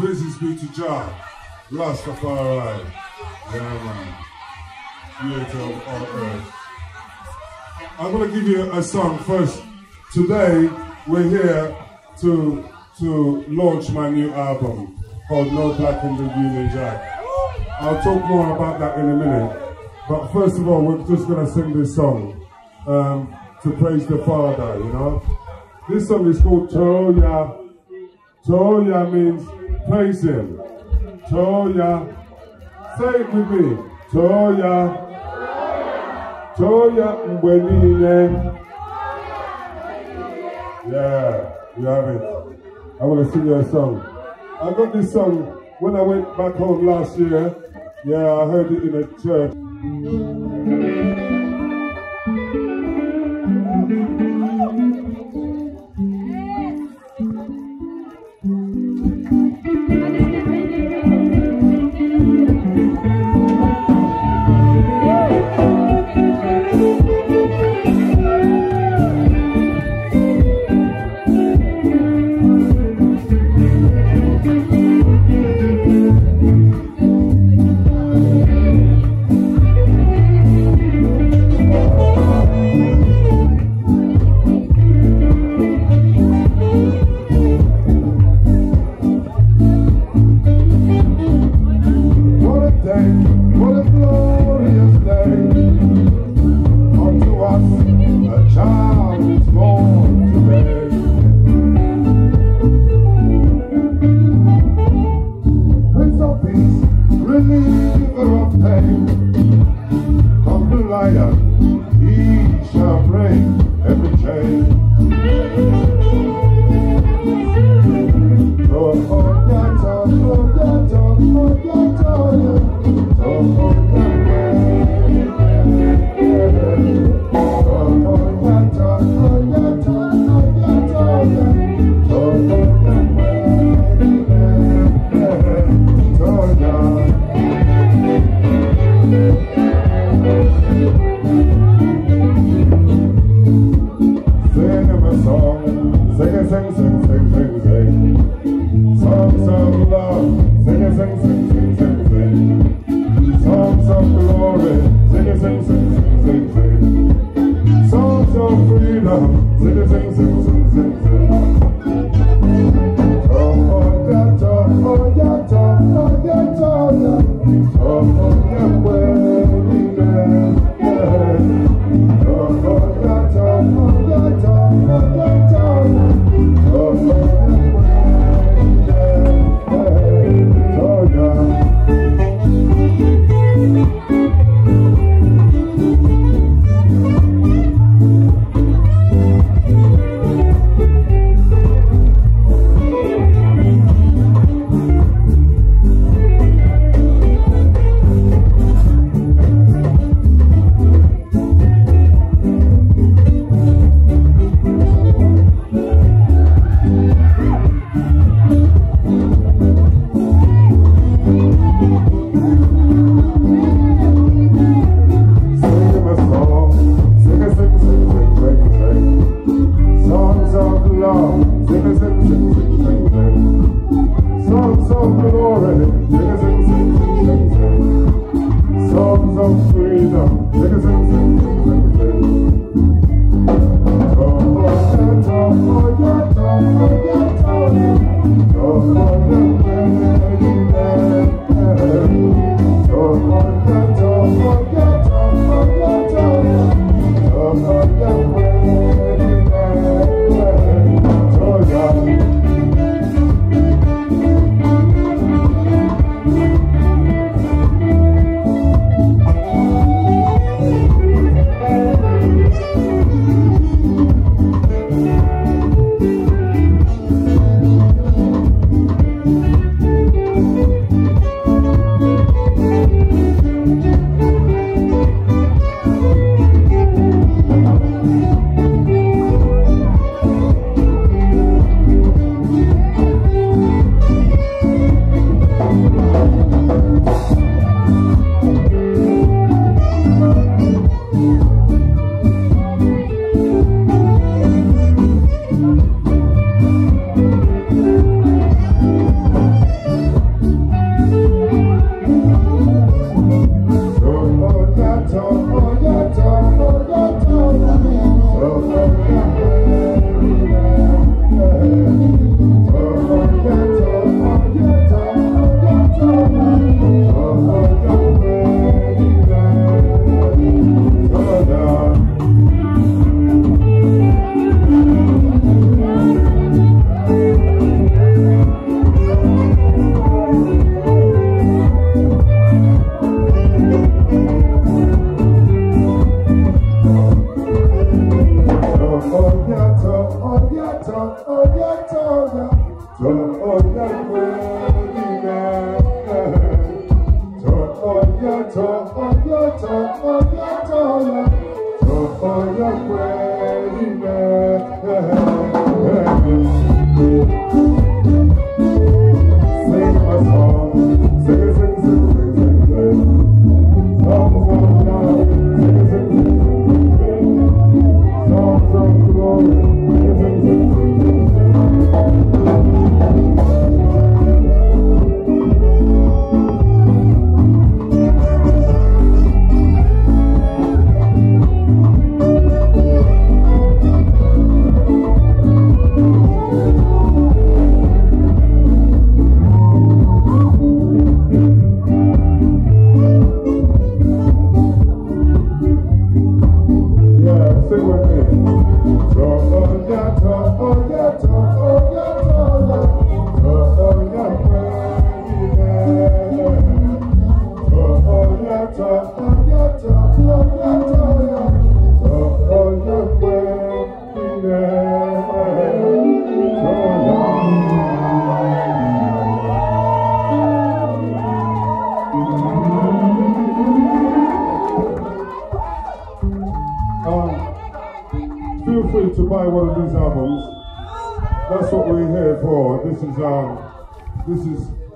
Praises be to Jah, Rastafari, creator of all earth. I'm going to give you a song first. Today, we're here to launch my new album called No Black in the Union Jack. I'll talk more about that in a minute. But first of all, we're just going to sing this song to praise the Father, you know. This song is called Tolia. Tolia means praise Him. Tolia. Say it with me. Tolia. Toya Mwenine. Yeah, you have it. I want to sing you a song. I got this song when I went back home last year. Yeah, I heard it in a church.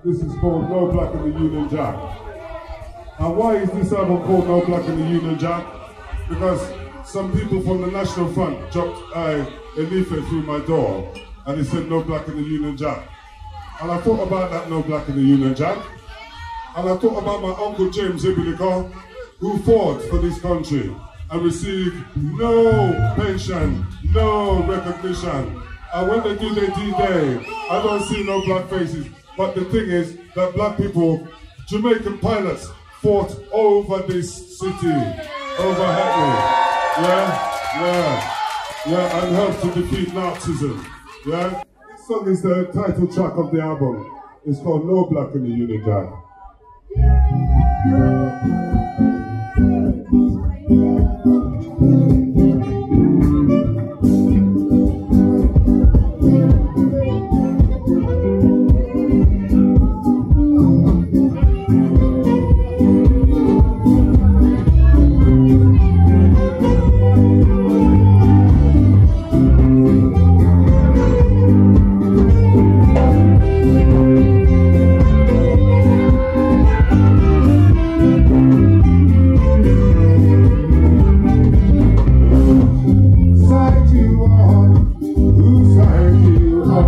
This is called No Black in the Union Jack. And why is this album called No Black in the Union Jack? Because some people from the National Front dropped a leaflet through my door and it said No Black in the Union Jack. And I thought about that No Black in the Union Jack. And I thought about my Uncle James Ibiliko, who fought for this country and received no pension, no recognition. And when they do their D-Day, I don't see no black faces. But the thing is that black people, Jamaican pilots, fought over this city, over Hackney. Yeah, and helped to defeat Nazism. Yeah? This song is the title track of the album. It's called No Black in the Union Jack.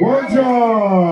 Good job!